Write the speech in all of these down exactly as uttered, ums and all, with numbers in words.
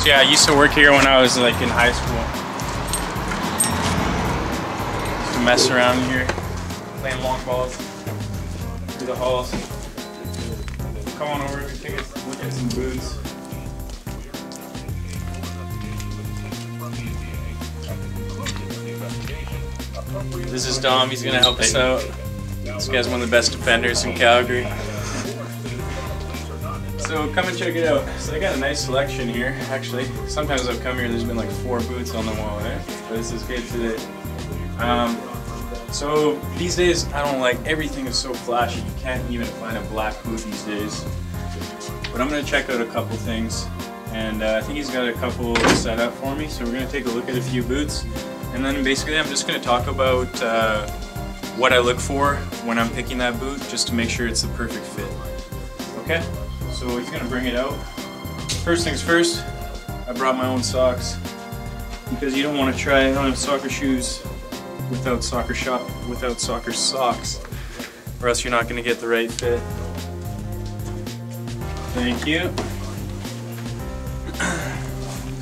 So yeah, I used to work here when I was like in high school. Just to mess around here, playing long balls through the halls. Come on over, take a look at some booze. This is Dom, he's gonna help us out. This guy's one of the best defenders in Calgary. So come and check it out. So they got a nice selection here, actually. Sometimes I've come here, there's been like four boots on the wall there. But this is good today. Um, so these days, I don't like, everything is so flashy. You can't even find a black boot these days. But I'm gonna check out a couple things. And uh, I think he's got a couple set up for me. So we're gonna take a look at a few boots. And then basically I'm just going to talk about uh, what I look for when I'm picking that boot, just to make sure it's the perfect fit. Okay, so he's going to bring it out. First things first, I brought my own socks, because you don't want to try on soccer shoes without soccer shop, without soccer socks, or else you're not going to get the right fit. Thank you.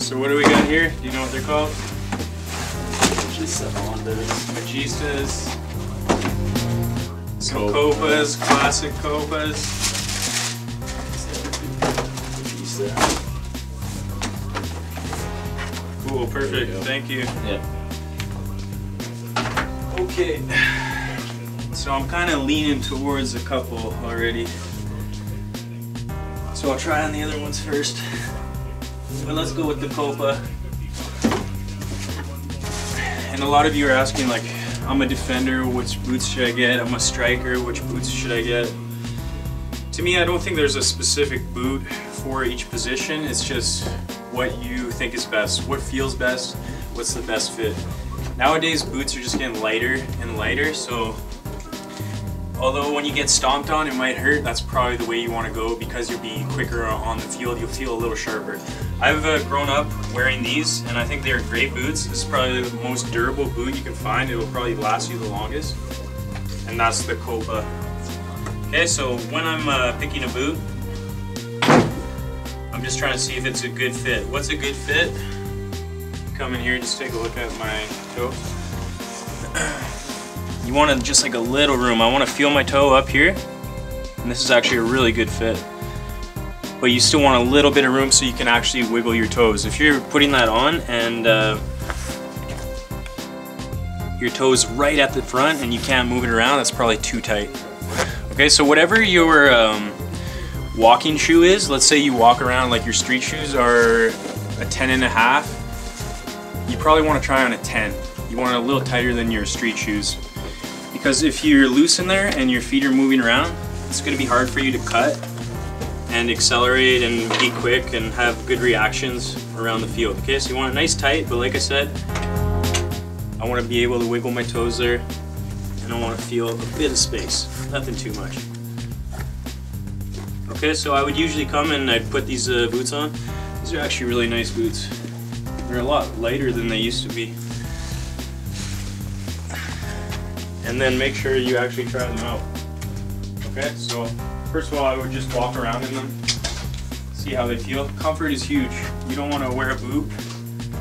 So what do we got here? Do you know what they're called? Magistas, some Copas, classic Copas. Cool, perfect, you thank you. Yeah. Okay, so I'm kind of leaning towards a couple already. So I'll try on the other ones first. But let's go with the Copa. And a lot of you are asking, like, I'm a defender, which boots should I get? I'm a striker, which boots should I get? To me, I don't think there's a specific boot for each position. It's just what you think is best, what feels best, what's the best fit. Nowadays, boots are just getting lighter and lighter, so although when you get stomped on, it might hurt, that's probably the way you want to go, because you'll be quicker on the field, you'll feel a little sharper. I've uh, grown up wearing these, and I think they're great boots. This is probably the most durable boot you can find. It will probably last you the longest, and that's the Copa. Okay, so when I'm uh, picking a boot, I'm just trying to see if it's a good fit. What's a good fit? Come in here, just take a look at my toe. You want to just like a little room. I want to feel my toe up here, and this is actually a really good fit. But you still want a little bit of room so you can actually wiggle your toes. If you're putting that on and uh, your toes right at the front and you can't move it around, that's probably too tight. Okay, so whatever your um, walking shoe is, let's say you walk around like your street shoes are a ten and a half, you probably want to try on a ten. You want it a little tighter than your street shoes. Because if you're loose in there and your feet are moving around, it's going to be hard for you to cut and accelerate and be quick and have good reactions around the field. Okay, so you want it nice tight, but like I said, I want to be able to wiggle my toes there and I want to feel a bit of space, nothing too much. Okay, so I would usually come and I'd put these uh, boots on. These are actually really nice boots. They're a lot lighter than they used to be. And then make sure you actually try them out. Okay, so first of all, I would just walk around in them, see how they feel. Comfort is huge. You don't want to wear a boot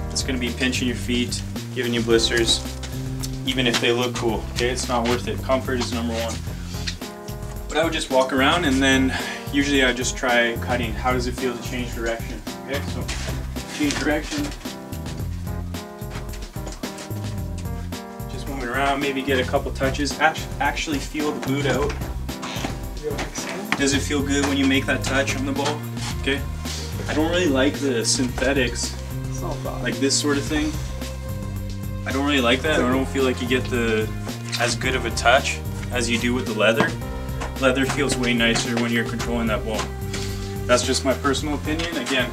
that's going to be pinching your feet, giving you blisters, even if they look cool. Okay, it's not worth it. Comfort is number one. But I would just walk around, and then usually I just try cutting. How does it feel to change direction? Okay, so change direction. Around, maybe get a couple touches, actually feel the boot out. Does it feel good when you make that touch on the ball? Okay. I don't really like the synthetics, like this sort of thing. I don't really like that. I don't feel like you get the as good of a touch as you do with the leather. Leather feels way nicer when you're controlling that ball. That's just my personal opinion. Again,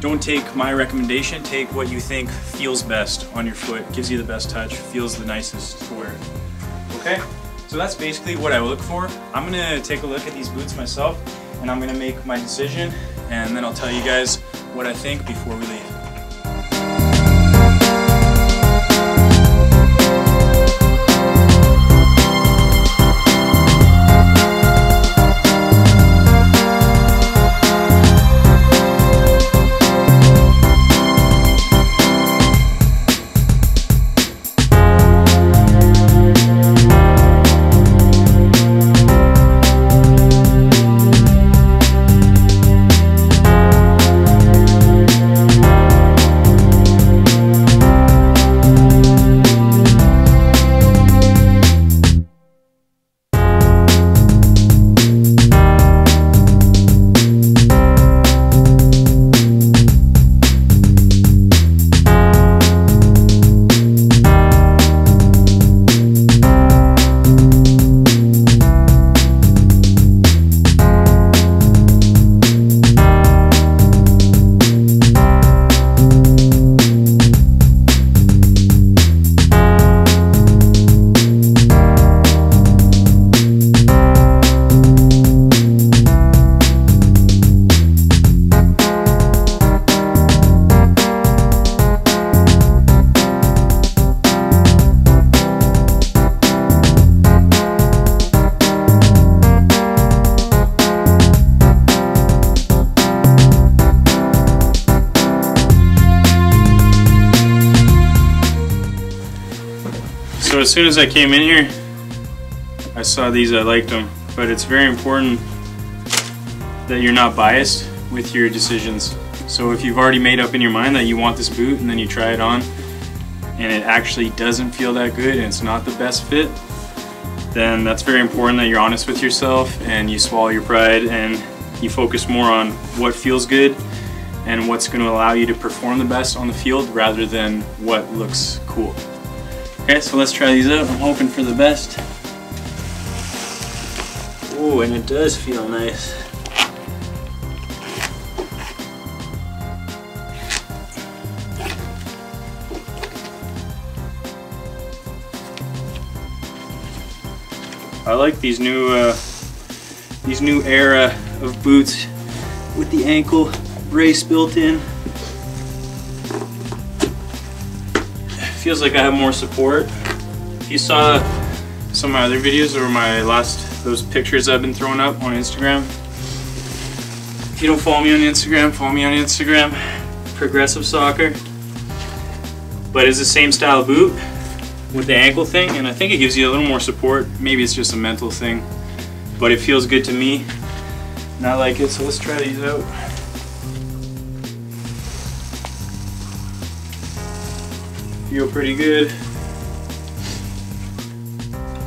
don't take my recommendation, take what you think feels best on your foot, gives you the best touch, feels the nicest to wear. Okay, so that's basically what I look for. I'm gonna take a look at these boots myself and I'm gonna make my decision, and then I'll tell you guys what I think before we leave. So as soon as I came in here, I saw these, I liked them. But it's very important that you're not biased with your decisions. So if you've already made up in your mind that you want this boot and then you try it on and it actually doesn't feel that good and it's not the best fit, then that's very important that you're honest with yourself and you swallow your pride and you focus more on what feels good and what's going to allow you to perform the best on the field rather than what looks cool. Okay, so let's try these out. I'm hoping for the best. Oh, and it does feel nice. I like these new uh, these new era of boots with the ankle brace built in. Feels like I have more support. If you saw some of my other videos or my last those pictures I've been throwing up on Instagram, if you don't follow me on Instagram, follow me on Instagram, Progressive Soccer. But it's the same style of boot with the ankle thing, and I think it gives you a little more support. Maybe it's just a mental thing, but it feels good to me and I like it, so let's try these out. Feel pretty good.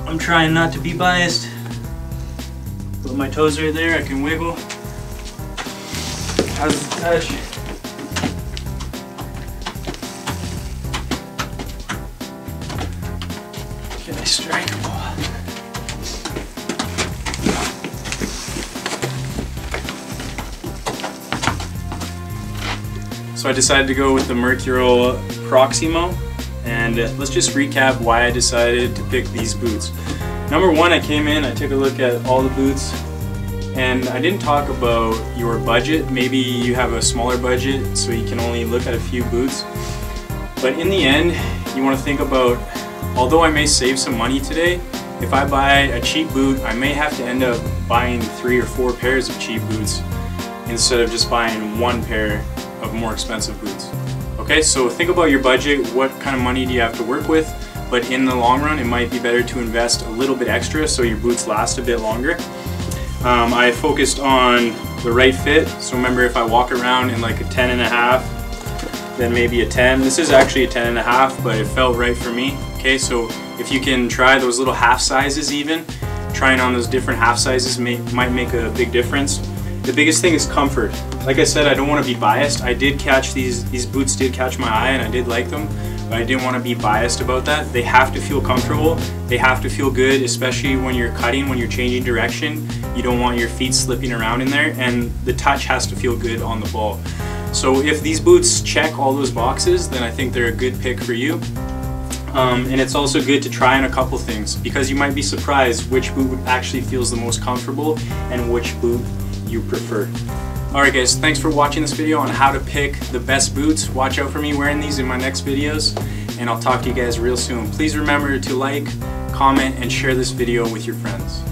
I'm trying not to be biased, but my toes are there, I can wiggle. How's the touch? Strike a ball. So I decided to go with the Mercurial Proximo, and let's just recap why I decided to pick these boots. Number one, I came in, I took a look at all the boots, and I didn't talk about your budget. Maybe you have a smaller budget, so you can only look at a few boots. But in the end, you want to think about, although I may save some money today, if I buy a cheap boot, I may have to end up buying three or four pairs of cheap boots instead of just buying one pair of more expensive boots. Okay, so think about your budget, what kind of money do you have to work with, but in the long run, it might be better to invest a little bit extra so your boots last a bit longer. Um, I focused on the right fit, so remember if I walk around in like a ten and a half, then maybe a ten. This is actually a ten and a half, but it felt right for me. Okay, so if you can try those little half sizes even, trying on those different half sizes may, might make a big difference. The biggest thing is comfort. Like I said, I don't want to be biased. I did catch these, these boots did catch my eye and I did like them, but I didn't want to be biased about that. They have to feel comfortable. They have to feel good, especially when you're cutting, when you're changing direction. You don't want your feet slipping around in there, and the touch has to feel good on the ball. So if these boots check all those boxes, then I think they're a good pick for you. Um, and it's also good to try on a couple things because you might be surprised which boot actually feels the most comfortable and which boot you prefer. Alright guys, thanks for watching this video on how to pick the best boots. Watch out for me wearing these in my next videos, and I'll talk to you guys real soon. Please remember to like, comment, and share this video with your friends.